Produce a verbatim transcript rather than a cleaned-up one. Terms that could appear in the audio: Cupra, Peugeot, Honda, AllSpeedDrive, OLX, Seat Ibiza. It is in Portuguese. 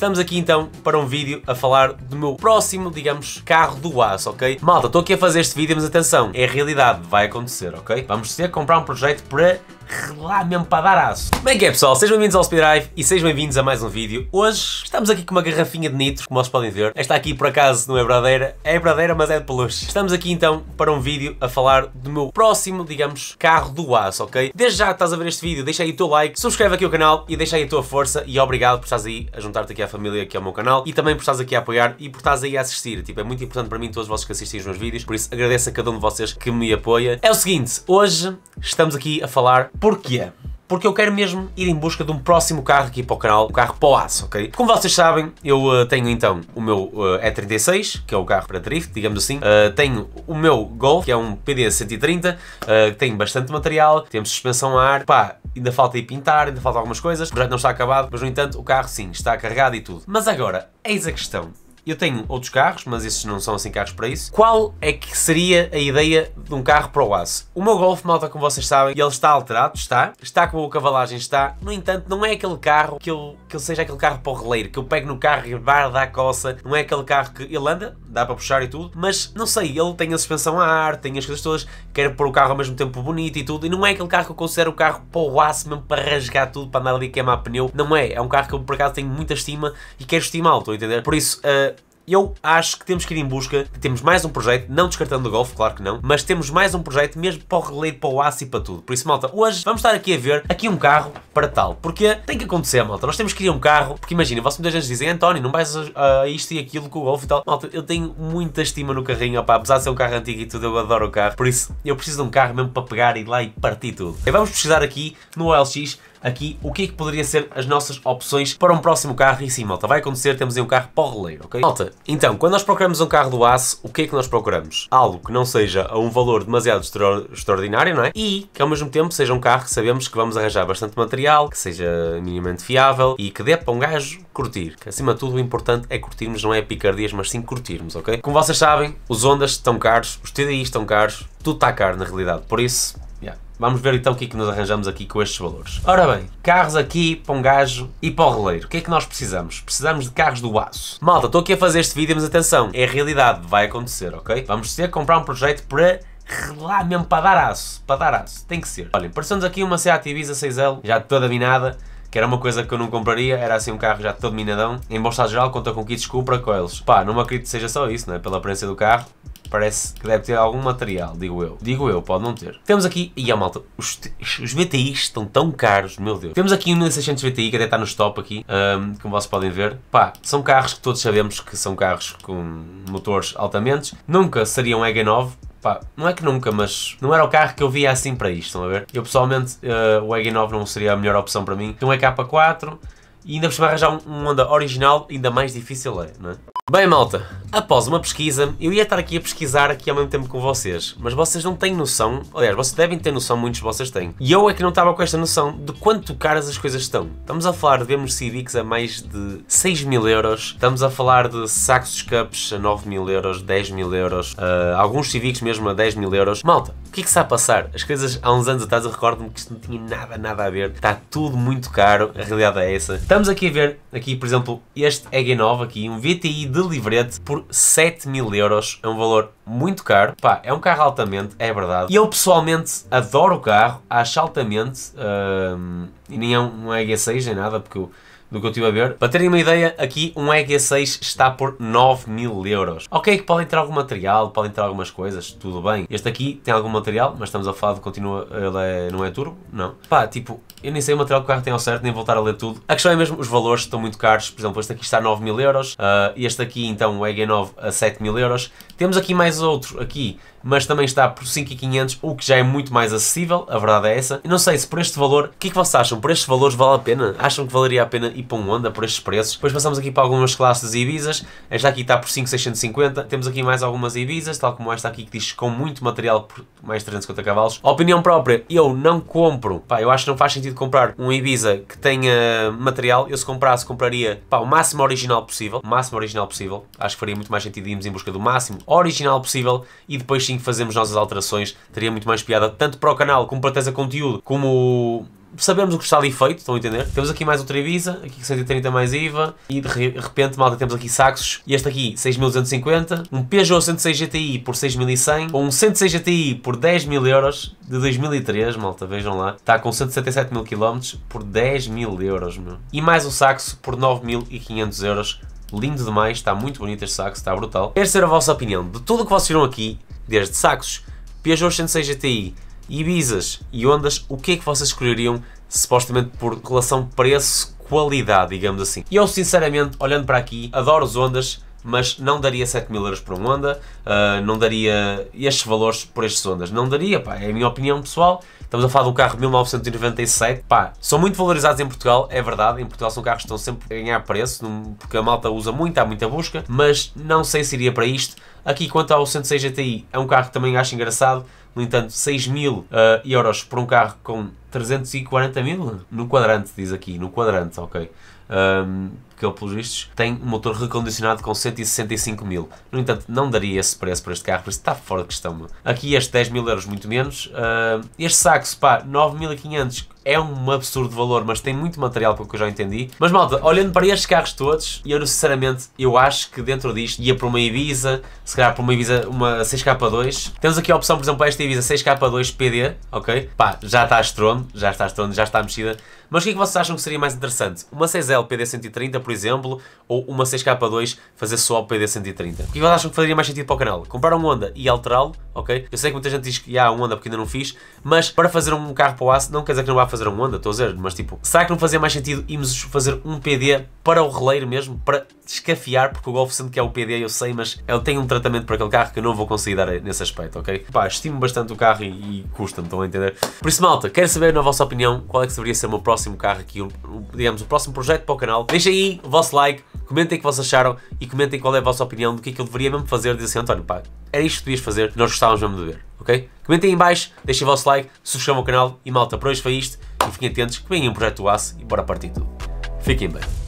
Estamos aqui então para um vídeo a falar do meu próximo, digamos, carro do aço, ok? Malta, estou aqui a fazer este vídeo, mas atenção, é a realidade, vai acontecer, ok? Vamos ter que comprar um projeto para relar mesmo para dar aço. Bem que é, pessoal, sejam bem-vindos ao AllSpeedDrive e sejam bem-vindos a mais um vídeo. Hoje estamos aqui com uma garrafinha de nitro, como vocês podem ver. Esta aqui, por acaso, não é verdadeira, é verdadeira, mas é de peluche. Estamos aqui então para um vídeo a falar do meu próximo, digamos, carro do aço, ok? Desde já que estás a ver este vídeo, deixa aí o teu like, subscreve aqui o canal e deixa aí a tua força e obrigado por estás aí a juntar-te aqui à família, aqui ao meu canal, e também por estás aqui a apoiar e por estás aí a assistir. Tipo, é muito importante para mim todos vocês que assistem os meus vídeos, por isso agradeço a cada um de vocês que me apoia. É o seguinte, hoje estamos aqui a falar porquê. Porque eu quero mesmo ir em busca de um próximo carro aqui para o canal, um carro para o aço, ok? Como vocês sabem, eu uh, tenho então o meu uh, E trinta e seis, que é o carro para drift, digamos assim. Uh, tenho o meu Golf, que é um P D cento e trinta, uh, que tem bastante material, temos suspensão a ar, pá, ainda falta ir pintar, ainda falta algumas coisas, o projeto não está acabado, mas no entanto o carro sim, está carregado e tudo. Mas agora, eis a questão. Eu tenho outros carros, mas esses não são assim carros para isso. Qual é que seria a ideia de um carro para o aço? O meu Golf, malta, como vocês sabem, ele está alterado, está. Está com a cavalagem, está. No entanto, não é aquele carro que eu, que eu seja aquele carro para o releiro, que eu pego no carro e barra da coça. Não é aquele carro que ele anda, dá para puxar e tudo, mas não sei, ele tem a suspensão a ar, tem as coisas todas, quero pôr o carro ao mesmo tempo bonito e tudo, e não é aquele carro que eu considero o carro para o aço, mesmo para rasgar tudo, para andar ali e queimar pneu. Não é. É um carro que eu, por acaso, tenho muita estima e quero estimá-lo, estou a entender? Por isso, uh, eu acho que temos que ir em busca, temos mais um projeto, não descartando o Golf, claro que não, mas temos mais um projeto mesmo para o releiro, para o aço e para tudo. Por isso, malta, hoje vamos estar aqui a ver aqui um carro para tal, porque tem que acontecer, malta, nós temos que ir um carro, porque imagina, vocês muitas vezes dizem, António, não vais a, a isto e aquilo com o Golf e tal. Malta, eu tenho muita estima no carrinho, opá, apesar de ser um carro antigo e tudo, eu adoro o carro, por isso eu preciso de um carro mesmo para pegar e ir lá e partir tudo. E vamos pesquisar aqui no O L X, aqui o que é que poderia ser as nossas opções para um próximo carro. E sim, malta, vai acontecer, temos aí um carro para o releiro, ok? Malta, então, quando nós procuramos um carro do aço, o que é que nós procuramos? Algo que não seja a um valor demasiado extraordinário, não é? E que ao mesmo tempo seja um carro que sabemos que vamos arranjar bastante material, que seja minimamente fiável e que dê para um gajo curtir. Que, acima de tudo, o importante é curtirmos, não é picardias, mas sim curtirmos, ok? Como vocês sabem, os Hondas estão caros, os T D Is estão caros, tudo está caro na realidade, por isso... Vamos ver então o que é que nós arranjamos aqui com estes valores. Ora bem, carros aqui para um gajo e para o releiro. O que é que nós precisamos? Precisamos de carros do aço. Malta, estou aqui a fazer este vídeo, mas atenção, é a realidade, vai acontecer, ok? Vamos ter que comprar um projeto para relar mesmo, para dar aço, para dar aço, tem que ser. Olhem, pareceu-nos aqui uma Seat Ibiza seis L, já toda minada, que era uma coisa que eu não compraria, era assim um carro já todo minadão. Em bom estado geral, conta com kits Cupra, coils. Pá, não me acredito que seja só isso, não é? Pela aparência do carro. Parece que deve ter algum material, digo eu. Digo eu, pode não ter. Temos aqui... E a malta, os, os V T Is estão tão caros, meu Deus. Temos aqui um mil e seiscentos V T I, que até está no stop aqui, um, como vocês podem ver. Pá, são carros que todos sabemos que são carros com motores altamente. Nunca seria um E G nove. Pá, não é que nunca, mas não era o carro que eu via assim para isto, estão a ver? Eu, pessoalmente, uh, o E G nove não seria a melhor opção para mim. Tem um E K quatro e ainda precisa arranjar um Honda original, ainda mais difícil é, não é? Bem, malta, após uma pesquisa, eu ia estar aqui a pesquisar aqui ao mesmo tempo com vocês, mas vocês não têm noção, aliás, vocês devem ter noção, muitos de vocês têm, e eu é que não estava com esta noção de quanto caras as coisas estão. Estamos a falar de vemos Civics a mais de seis mil euros, estamos a falar de sacos de escapes a nove mil euros, dez mil euros, uh, alguns Civics mesmo a dez mil euros. Malta, o que é que está a passar? As coisas há uns anos atrás, eu recordo-me que isto não tinha nada, nada a ver, está tudo muito caro, a realidade é essa. Estamos aqui a ver, aqui por exemplo, este E G nove aqui, um V T I de livrete por sete mil euros, é um valor muito caro. Pá, é um carro altamente, é verdade. E eu pessoalmente adoro o carro, acho altamente, uh, e nem é um E G seis nem nada, porque eu, do que eu estive a ver. Para terem uma ideia, aqui um E G seis está por nove mil euros. Ok, que podem ter algum material, podem ter algumas coisas, tudo bem. Este aqui tem algum material, mas estamos a falar de continua, ele é, não é turbo? Não. Pá, tipo, eu nem sei o material que o carro tem ao certo, nem voltar a ler tudo. A questão é mesmo, os valores estão muito caros. Por exemplo, este aqui está a nove mil euros, uh, este aqui então o E G nove a sete mil euros. Temos aqui mais outro, aqui, mas também está por cinco mil e quinhentos, o que já é muito mais acessível, a verdade é essa. Eu não sei se por este valor, o que é que vocês acham? Por estes valores vale a pena? Acham que valeria a pena ir para um Honda por estes preços? Depois passamos aqui para algumas classes Ibizas, esta aqui está por cinco mil seiscentos e cinquenta, temos aqui mais algumas Ibizas, tal como esta aqui que diz com muito material por mais trezentos e cinquenta cavalos. A opinião própria, eu não compro, pá, eu acho que não faz sentido comprar um Ibiza que tenha material. Eu se comprasse, compraria, pá, o máximo original possível, o máximo original possível, acho que faria muito mais sentido irmos em busca do máximo original possível e depois assim que fazemos nós as alterações, teria muito mais piada, tanto para o canal, como para teres conteúdo, como sabemos o que está ali feito, estão a entender? Temos aqui mais outra Ibiza, aqui cento e trinta mais I V A, e de repente, malta, temos aqui Saxos, e este aqui, seis mil duzentos e cinquenta, um Peugeot cento e seis G T I por seis mil e cem, ou um cento e seis G T I por dez mil euros, de dois mil e três, malta, vejam lá, está com cento e setenta e sete mil quilómetros por dez mil euros, meu. E mais um Saxo por nove mil e quinhentos euros, lindo demais, está muito bonito este Saxo, está brutal. Esta era a vossa opinião de tudo o que vocês viram aqui, desde Saxos, Peugeot cento e seis G T I, Ibizas e Hondas, o que é que vocês escolheriam, supostamente por relação preço-qualidade, digamos assim. Eu, sinceramente, olhando para aqui, adoro os Hondas, mas não daria sete mil euros por um Honda, uh, não daria estes valores por estes Hondas, não daria, pá, é a minha opinião pessoal. Estamos a falar de um carro de mil novecentos e noventa e sete, pá, são muito valorizados em Portugal, é verdade, em Portugal são carros que estão sempre a ganhar preço, porque a malta usa muito, há muita busca, mas não sei se iria para isto. Aqui, quanto ao cento e seis G T I, é um carro que também acho engraçado, no entanto, seis mil euros por um carro com trezentos e quarenta mil no quadrante, diz aqui, no quadrante, ok. Um, que ele, pelos vistos, tem um motor recondicionado com cento e sessenta e cinco mil. No entanto, não daria esse preço para este carro, por isso está fora de questão. Meu. Aqui este dez mil euros, muito menos. Uh, este Saxo, pá, nove mil e quinhentos é um absurdo valor, mas tem muito material, pelo que eu já entendi. Mas, malta, olhando para estes carros todos, eu, sinceramente, eu acho que dentro disto ia para uma Ibiza, se calhar para uma Ibiza, uma seis K dois. Temos aqui a opção, por exemplo, esta Ibiza seis K dois P D, ok? Pá, já está estrondo, já está estrondo, já está mexida. Mas o que é que vocês acham que seria mais interessante? Uma seis L P D cento e trinta, por exemplo, ou uma seis K dois fazer só o P D cento e trinta? O que vocês acham que faria mais sentido para o canal? Comprar um Honda e alterá-lo, ok? Eu sei que muita gente diz que há um Honda porque ainda não fiz, mas para fazer um carro para o aço, não quer dizer que não vá fazer um Honda, estou a dizer, mas tipo, será que não fazia mais sentido irmos fazer um P D para o releiro mesmo, para escafiar, porque o Golf sendo que é o P D, eu sei, mas eu tenho um tratamento para aquele carro que eu não vou conseguir dar nesse aspecto, ok? Pá, estimo bastante o carro e, e custa-me, estão a entender? Por isso, malta, quero saber na vossa opinião qual é que deveria ser o meu próximo carro aqui, o, o, digamos, o próximo projeto para o canal. Deixem aí o vosso like, comentem o que vocês acharam e comentem qual é a vossa opinião do que é que eu deveria mesmo fazer, dizer assim, António, pá, era isto que devias fazer, nós gostávamos mesmo de ver, ok? Comentem aí em baixo, deixem o vosso like, subscrevam o canal e malta, por hoje foi isto e fiquem atentos que vem um projeto do aço e bora partir tudo. Fiquem bem.